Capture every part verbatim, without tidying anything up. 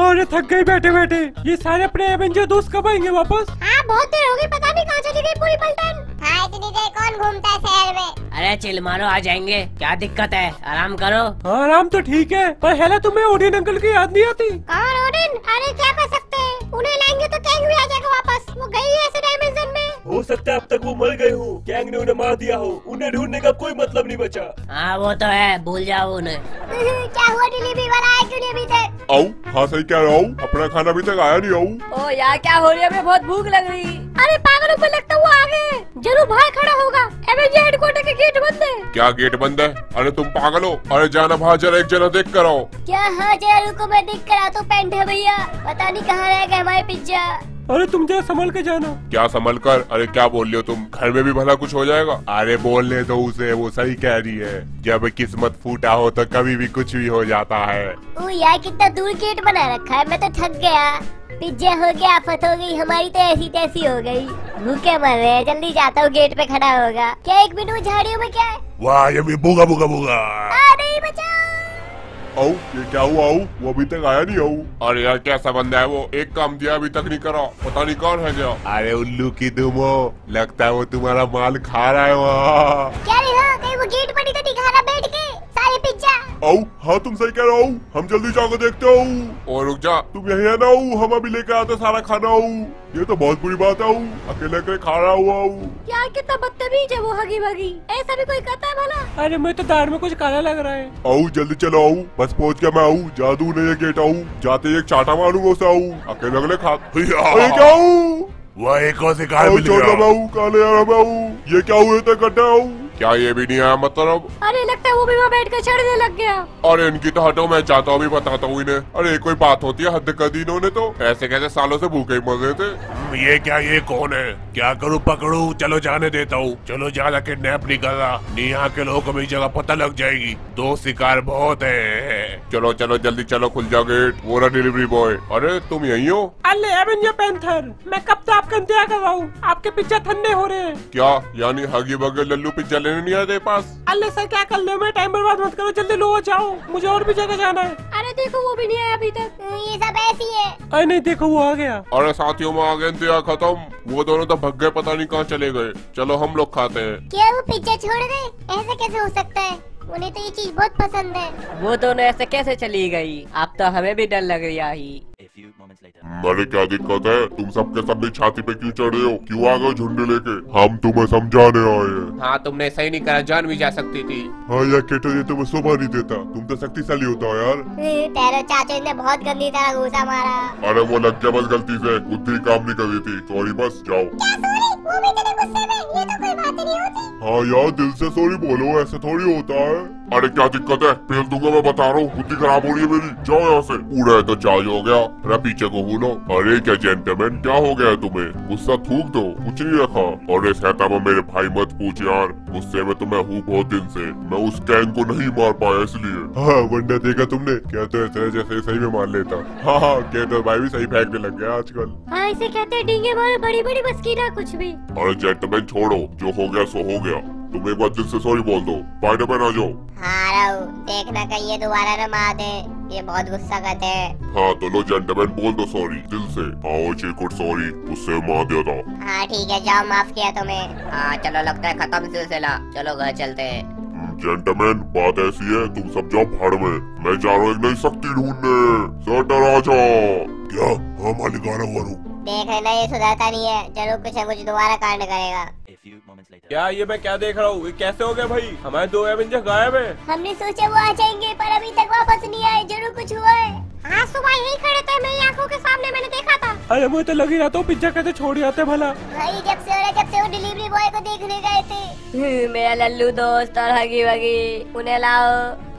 अरे थक गए बैठे बैठे, ये सारे अपने एवेंजर दोस्त कब आएंगे वापस? हाँ बहुत देर हो गई, पता नहीं कहाँ चली गई पूरी पलटन। हाँ इतनी देर कौन घूमता है शहर में? अरे चिल मारो, आ जाएंगे, क्या दिक्कत है, आराम करो। हाँ आराम तो ठीक है, पर हेला तुम्हें ओडिन अंकल की याद नहीं आती? कौन ओडिन? अरे क्या कर सकते हैं, उन्हें लाएंगे तो कैंग भी आ जाएगा वापस, वो गई है ऐसे डायमेंशन में। हो सकता है अब तक वो मर गए हो, गैंग ने उन्हें मार दिया हो, उन्हें ढूंढने का कोई मतलब नहीं बचा। हाँ वो तो है, भूल जाओ उन्हें। क्या हुआ डिलीवरी वाला आया क्यों नहीं अभी तक? आओ, हाँ सही कह रहा हूँ, अपना खाना अभी तक आया नहीं। आओ ओ यार क्या हो रही है, हमें बहुत भूख लग रही। अरे पागलों को लगता वो आ गए, जरूर बाहर खड़ा होगा। एवेंजर हेडक्वार्टर के गेट बंद है। क्या गेट बंद है? अरे तुम पागल हो, अरे जाना बाहर जरा, एक जना देख कर आओ। क्या? हाँ जरा रुको मैं देख कर आता हूँ। पैंट है भैया, पता नहीं कहाँ रह गए हमारे पिज्जा। अरे तुम जरा संभल के जाना। क्या संभल कर? अरे क्या बोल रहे हो तुम, घर में भी भला कुछ हो जाएगा। अरे बोलने दो उसे, वो सही कह रही है, जब किस्मत फूटा हो तो कभी भी कुछ भी हो जाता है। ओ यार कितना दूर गेट बना रखा है, मैं तो थक गया, पिज्जा हो गया, आफत हो गई, हमारी तो ऐसी तैसी हो गई, भूखे मर रहे हैं। जल्दी जाता हूँ, गेट पे खड़ा होगा। क्या एक मिनट, वो झाड़ियों में क्या है? वाह ये भी भूगा भूगा भूगा। अरे बचाओ। आओ ये क्या हुआ, आओ वो अभी तक आया नहीं। आओ अरे यार कैसा बंदा है वो, एक काम दिया अभी तक नहीं करा, पता नहीं कौन है क्या। अरे उल्लू की दुम हो, लगता है वो तुम्हारा माल खा रहा है वहाँ। क्या रे हाँ, कहीं वो गेट पर ही खा रहा बैठ के सारे पिज्जा। आओ हाँ तुम सही कह रहे हो, हम जल्दी जाकर देखते हो। और रुक जा, तुम यही है ना, हम अभी लेकर आते सारा खाना। आओ ये तो बहुत बुरी बात है, अकेले अकेले खा रहा हुआ यार, कितना बदतमीज है वो, हगी भगी, ऐसा भी कोई करता है भला? अरे मैं तो दाढ़ में कुछ काला लग रहा है। आओ जल्दी चलो, आओ बस पहुँच गया मैं। आऊ जादू नहीं है गेट, आऊ जाते एक चाटा मारूंगा उसे। आऊ अकेले अकेले खा वह एक और शिकार मिल गया। काले ये क्या हुए थे गड्ढा, क्या ये भी नहीं आया मतलब? अरे लगता है वो भी वहाँ बैठ कर चढ़ने लग गया। अरे इनकी तो हटो, मैं चाहता हूँ भी बताता हूँ इन्हें। अरे कोई बात होती है, हद कर दी इन्होंने तो, ऐसे कैसे सालों से भूखे ही मर रहे थे। ये क्या, ये कौन है, क्या करूँ पकड़ू? चलो जाने देता हूँ, चलो ज्यादा किडनैप नहीं कर रहा, नहीं यहाँ के लोगों को मेरी जगह पता लग जाएगी, दो शिकार बहुत है। चलो चलो जल्दी चलो, खुल जाओ गेट। वो रहा डिलीवरी बॉय। अरे तुम यही हो? अरे एवेंजर पैंथर, मैं कब तक आपका इंतजार कर रहा हूँ, आपके पिज्जा ठंडे हो रहे हैं। क्या यानी हगी बगे लल्लू पिज्जा नहीं आ रहे पास? अल्ले सर क्या कर ले, मैं टाइम बर्बाद मत करो, जल्दी लो जाओ, मुझे और भी जगह जाना है। अरे देखो वो भी नहीं आया अभी तक, ये सब ऐसी है। अरे नहीं देखो वो आ गया। अरे साथियों में आ गए, इंतजार खत्म, वो दोनों तो भग गए, पता नहीं कहाँ चले गए। चलो हम लोग खाते हैं। क्या वो पिज्जा छोड़ गए? ऐसा कैसे हो सकता है, उन्हें तो ये चीज बहुत पसंद है। वो दोनों ऐसे कैसे चली गयी, अब तो हमें भी डर लग रहा है। अरे क्या दिक्कत है, तुम सबके सब छाती पे क्यों चढ़ रहे हो, क्यों आ गए झुंड लेके? हम तुम्हें समझाने आए हैं। हाँ तुमने सही नहीं करा, जान भी जा सकती थी। हाँ यार केटो ये तुम्हें शोभा नहीं देता, तुम तो शक्तिशाली होता हो यार। तेरे चाचा ने बहुत गंदी तरह घूसा मारा। अरे वो लग गया बस गलती से, बुद्धि काम नहीं कर रही थी, सॉरी बस जाओ। हाँ यार दिल से सॉरी बोलो, ऐसे थोड़ी होता है। अरे क्या दिक्कत है, फेल दूंगा मैं बता रहा हूँ, बुद्धि खराब हो रही है मेरी, जाओ यहाँ से। उड़ा है तो चार्ज हो गया, अरे पीछे को घूलो। अरे क्या जेंटलमैन क्या हो गया है तुम्हें, गुस्सा थूक दो, कुछ नहीं रखा। अरे शैतान मेरे भाई मत पूछ यार, गुस्से में तो मैं हूँ बहुत दिन से, मैं उस गैंग को नहीं मार पाया इसलिए। हाँ वरना देखा तुमने, क्या तो ऐसा जैसे सही में मार लेता। हाँ हाँ कहते भाई भी सही फेंकने लग गया आजकल। हाँ इसे कहते हैं डींगे मारो, बड़ी बड़ी मस्किना कुछ भी। अरे जेंटलमैन छोड़ो, जो हो गया सो हो गया, तुम एक बार दिल से सॉरी बोल दो। पाइडर पे ना जाओ। हाँ देखना कहीं ये दोबारा न मार दे, ये बहुत गुस्सा करते हैं। हाँ तो लो जेंटलमैन बोल दो सॉरी दिल से। आओ चिकुट सॉरी, उससे मार दिया था। हाँ ठीक है जाओ, माफ किया तुम्हें। हाँ चलो लगता है खत्म सिलसिला, चलो घर चलते हैं। जेंटलमैन बात ऐसी है, तुम सब जाओ भाड़ में, मैं जा रहा हूँ एक नई शक्ति ढूंढने। सटर आ जाओ। क्या? हाँ मालिक आ रहा हूँ। देख लेना ये सुधरता नहीं है, जरूर कुछ न कुछ दोबारा कांड करेगा। क्या ये मैं क्या देख रहा हूँ, ये कैसे हो गया भाई, हमारे दो एवेंजर गायब है। हमने सोचा वो आ जाएंगे पर अभी तक वापस नहीं आए, जरूर कुछ हुआ है। हाँ सुबह यही खड़े थे, मेरी आंखों के सामने मैंने देखा था। अरे मुझे तो लग ही रहा था पिज्जा कैसे छोड़ जाते भला। भाई जब से जब से वो डिलीवरी बॉय को देखने गए थे। मेरा लल्लू दोस्त और हगी वगी, उन्हें लाओ।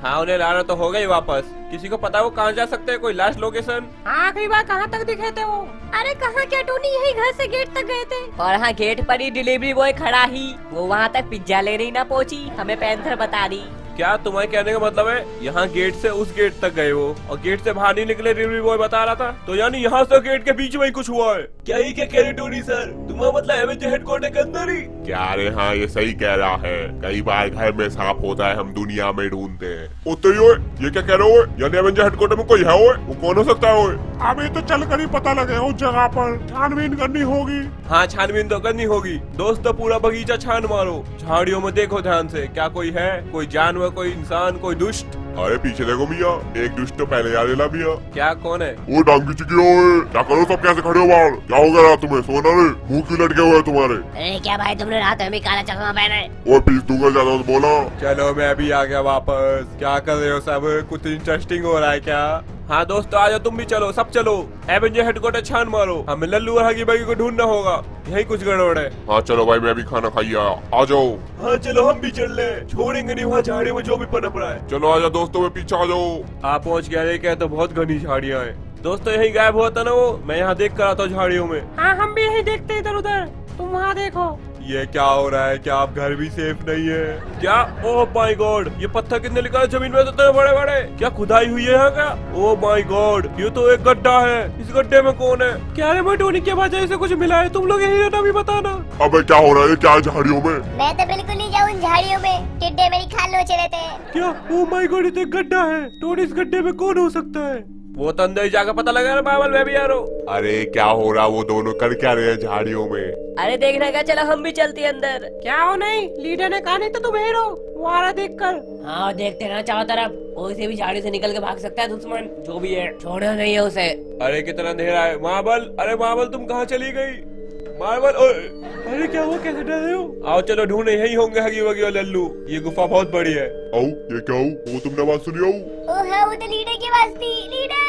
हाँ उन्हें लाना तो हो गई वापस। किसी को पता है वो कहाँ जा सकते हैं, कोई लास्ट लोकेशन? हाँ कई बार कहाँ तक दिखे थे वो। अरे कहाँ क्या टोनी, यही घर से गेट तक गए थे। और हाँ गेट पर ही डिलीवरी बॉय खड़ा ही, वो वहाँ तक पिज्जा लेने ही ना पहुँची, हमें पैंथर बता दी। क्या तुम्हारे कहने का मतलब है यहाँ गेट से उस गेट तक गए वो और गेट से बाहर नहीं निकले, डिलीवरी बॉय बता रहा था, तो यानी यहाँ से गेट के बीच में ही कुछ हुआ है। क्या ही क्या कह रहे टोनी सर, तुम्हारा मतलब है मुझे हेडक्वार्टर के अंदर ही? क्या रे, हाँ ये सही कह रहा है। कई बार घर में सांप होता है, हम दुनिया में ढूंढते हैं। उतरी हो ये क्या कह रहे हो? यानी एवेंजर हेडक्वार्टर में कोई है हो? वो कौन हो सकता है? अभी तो चल कर ही पता लगे, उस जगह पर छानबीन करनी होगी। हाँ छानबीन तो करनी होगी दोस्तों, पूरा बगीचा छान मारो, झाड़ियों में देखो ध्यान से क्या कोई है, कोई जानवर, कोई इंसान, कोई दुष्ट। अरे पीछे देखो मिया, एक दुष्ट तो पहले याद दिला मिया। क्या कौन है वो? डांगी चिकी हो, क्या करो सब, कैसे खड़े हो बाहर, क्या हो गया तुम्हें? सोना रे, मुँह क्यों लटके हुए तुम्हारे? अरे क्या भाई तुमने रात में काला चश्मा पहना है? वो पीस दूंगा ज्यादा बोला। चलो मैं अभी आ गया वापस। क्या कर रहे हो सब, कुछ इंटरेस्टिंग हो रहा है क्या? हाँ दोस्तों आ जाओ तुम भी, चलो सब चलो, एवेंजर हेडक्वार्टर छान मारो, हमें लल्लू और हगी भागी को ढूंढना होगा, यही कुछ गड़बड़ है। हाँ चलो भाई, मैं भी खाना खाई आया, आ जाओ। हाँ चलो हम भी चल ले, छोड़ेंगे नहीं वहाँ झाड़ी में जो भी पनप रहा है। चलो आ जाओ दोस्तों, मैं पीछे आ जाओ। आप पहुँच गया क्या? तो बहुत घनी झाड़ियाँ है दोस्तों, यही गायब हुआ था ना वो, मैं यहाँ देख कर आता हूँ झाड़ियों में। हाँ हम भी यही देखते इधर उधर, तुम वहाँ देखो। ये क्या हो रहा है, क्या आप घर भी सेफ नहीं है क्या? ओह माय गॉड, ये पत्थर कितने निकाले जमीन में, तो इतने बड़े बड़े, क्या खुदाई हुई है क्या? ओह माय गॉड, ये तो एक गड्ढा है, इस गड्ढे में कौन है? क्या रे मटोनी, क्या वजह से कुछ मिला है? तुम लोग यही रहना, भी बताना। अबे क्या हो रहा है, क्या झाड़ियों में? मैं तो बिल्कुल नहीं जाऊँ झाड़ियों में, टिड्डे मेरी खाल लोच रहते हैं। क्या? ओह माय गॉड, ये तो एक गड्ढा है, तो इस गड्ढे में कौन हो सकता है? वो तो अंदर ही जाकर पता लगा ना बाबल, मैं भी आ रहा हूँ। अरे क्या हो रहा, वो दोनों कर क्या रहे हैं झाड़ियों में? अरे देखने का, चलो हम भी चलते हैं अंदर। क्या हो, नहीं लीडर ने कहा नहीं तो तुम हेरो, वो आ रहा देख कर। हाँ देखते ना चारों तरफ, उसे भी झाड़ी से निकल के भाग सकता है दुश्मन, जो भी है छोड़ना नहीं है उसे। अरे कितना अंधेरा है बाबल, अरे बाबल तुम कहाँ चली गयी? मार्बल, अरे क्या हुआ, कैसे डर रहे हो? आओ चलो ढूंढे, यही होंगे हगी वगी और लल्लू, ये गुफा बहुत बड़ी है। आओ ये क्या हो, वो तुमने आवाज सुनी? आओ है वो तो लीडर की आवाज थी। लीडर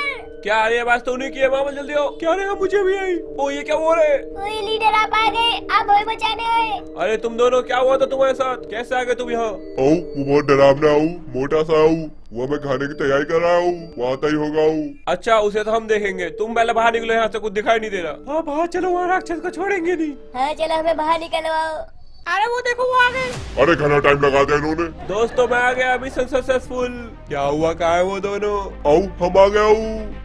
क्या? अरे आवाज तो उन्हीं की है, मार्बल जल्दी आओ। क्या रे, मुझे भी आई। ओ ये क्या हो रहा है? ओए लीडर आप आ गए, आप हमें बचाने आए। अरे तुम दोनों, क्या हुआ था तुम्हारे साथ, कैसे आ गए तुम यहाँ? ओ वो बहुत डरावना हो, मोटा सा हो, वो मैं खाने की तैयारी कर रहा हूँ, वो आता ही होगा। अच्छा उसे तो हम देखेंगे, तुम पहले बाहर निकलो यहाँ से, कुछ दिखाई नहीं दे रहा। हाँ बाहर चलो, वहाँ राक्षस को छोड़ेंगे नहीं। हाँ चलो हमें बाहर निकलवाओ। अरे वो देखो वो आ गए। अरे घना टाइम लगा दिया इन्होंने। दोस्तों मैं आ गया अभी सक्सेसफुल। क्या हुआ, कहाँ है वो दोनों? आओ हम आ गए,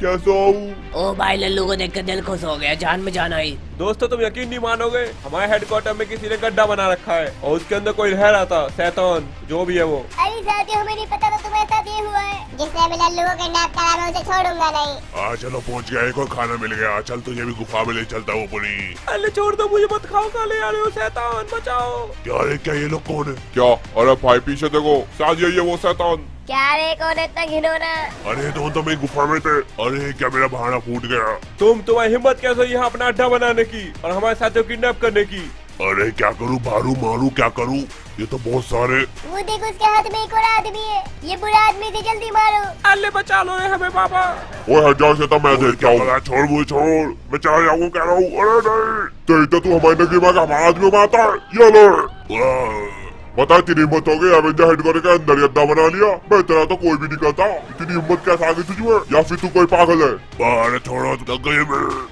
कैसे आओ? ओ भाई लल्लू को देख कर दिल खुश हो गया, जान में जान आई। दोस्तों तुम यकीन नहीं मानोगे, हमारे हेडक्वार्टर में किसी ने गड्ढा बना रखा है और उसके अंदर कोई रह रहा था, शैतान जो भी है वो। अरे साथियों हमें नहीं पता था तुम्हें साथ ये हुआ है, जिसने मिला लोगों के नाक काला, मैं उसे छोड़ूंगा नहीं। आ चलो पहुंच गए, कोई खाना मिल गया, चल तुझे भी गुफा में ले चलता हूँ पूरी। अरे छोड़ दो मुझे, मत खाओ काले, आ रहे हो शैतान बचाओ। क्या रे, क्या ये लोग कौन है? क्या? अरे भाई पीछे देखो, शायद यही है वो शैतान। क्या रे कौन इतना घिनौना? अरे तो तो मैं गुफा में थे। अरे क्या मेरा भाड़ा फूट गया। तुम तुम्हारी हिम्मत कैसे यहाँ अपना अड्डा बनाने की और हमारे साथियों किडनैप करने की? अरे क्या करूँ, भारू मारू क्या करूँ, ये तो बहुत सारे। वो देखो उसके हाथ में एक और आदमी है, ये बुरा आदमी से जल्दी मारो। अल्लाह बचा लो हमें पापा। ओए हट जाओ शैतान, मैं देख क्या हो रहा है, छोड़ मुझे छोड़, मैं चला जाऊंगा कह रहा हूँ। अरे नहीं तो इतना तू हमारे नगीबा का हमारा आदमी मारता है, ये लो बता तेरी हिम्मत हो गई, एवेंजर हेडक्वार्टर के अंदर अड्डा बना लिया। मैं तेरा तो कोई भी नहीं करता, इतनी हिम्मत कैसे आ गई तुझे, या फिर तू कोई पागल है? अरे छोड़ो गए,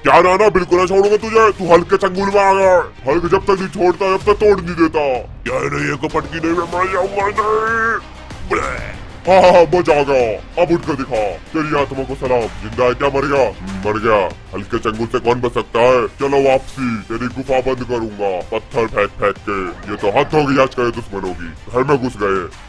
क्या ना बिल्कुल ना छोड़ूंगा तुझे, तू हल्के चंगुल में आ गया, हल्के जब तक नहीं छोड़ता जब तक तोड़ नहीं देता। यार नहीं को पटकी नहीं, मैं मर जाऊंगा नहीं। हाँ हाँ बच आ गया, अब उठ कर दिखा, तेरी आत्मा को सलाम, जिंदा है क्या? मर गया मर गया, हल्के चंगुल से कौन बच सकता है? चलो वापसी, तेरी गुफा बंद करूंगा पत्थर फेंक फेंक के। ये तो हद हो गई आज, करे दुश्मनों की, घर में घुस गए।